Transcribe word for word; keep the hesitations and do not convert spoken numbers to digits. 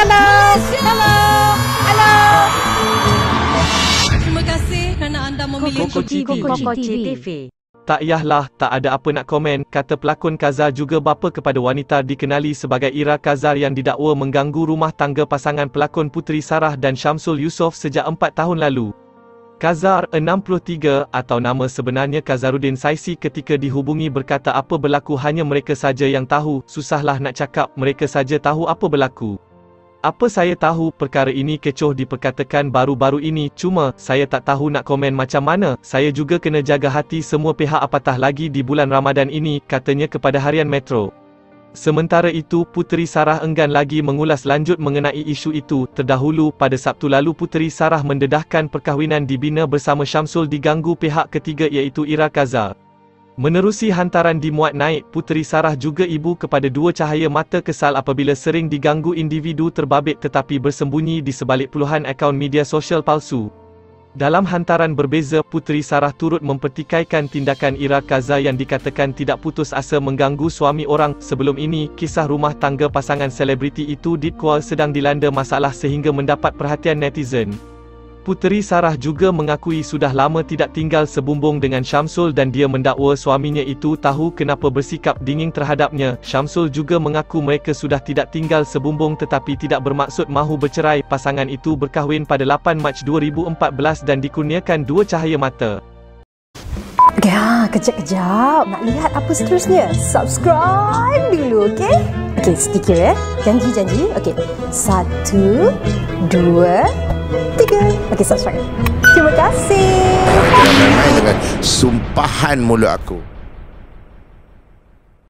Halo, halo, halo. Terima kasih kerana anda memilih Koko T V. Tak yahlah, tak ada apa nak komen, kata pelakon Kazar juga bapa kepada wanita dikenali sebagai Ira Kazar yang didakwa mengganggu rumah tangga pasangan pelakon Puteri Sarah dan Shamsul Yusof sejak empat tahun lalu. Kazar, enam puluh tiga, atau nama sebenarnya Kazaruddin Saisi, ketika dihubungi berkata apa berlaku hanya mereka saja yang tahu, susahlah nak cakap, mereka saja tahu apa berlaku. Apa saya tahu, perkara ini kecoh diperkatakan baru-baru ini, cuma, saya tak tahu nak komen macam mana, saya juga kena jaga hati semua pihak apatah lagi di bulan Ramadan ini, katanya kepada Harian Metro. Sementara itu, Puteri Sarah enggan lagi mengulas lanjut mengenai isu itu. Terdahulu, pada Sabtu lalu Puteri Sarah mendedahkan perkahwinan dibina bersama Shamsul diganggu pihak ketiga iaitu Ira Kazar. Menerusi hantaran dimuat naik, Puteri Sarah juga ibu kepada dua cahaya mata kesal apabila sering diganggu individu terbabit tetapi bersembunyi di sebalik puluhan akaun media sosial palsu. Dalam hantaran berbeza, Puteri Sarah turut mempertikaikan tindakan Ira Kazar yang dikatakan tidak putus asa mengganggu suami orang. Sebelum ini, kisah rumah tangga pasangan selebriti itu didakwa sedang dilanda masalah sehingga mendapat perhatian netizen. Puteri Sarah juga mengakui sudah lama tidak tinggal sebumbung dengan Shamsul dan dia mendakwa suaminya itu tahu kenapa bersikap dingin terhadapnya. Shamsul juga mengaku mereka sudah tidak tinggal sebumbung tetapi tidak bermaksud mahu bercerai. Pasangan itu berkahwin pada lapan Mac dua ribu empat belas dan dikurniakan dua cahaya mata. Ya, kejap-kejap. Nak lihat apa seterusnya? Subscribe dulu, okey? Okey, sedikit ya. Janji-janji. Okey. Satu, dua, tiga. Okey, subscribe. Terima kasih. Dengan sumpahan mulut aku.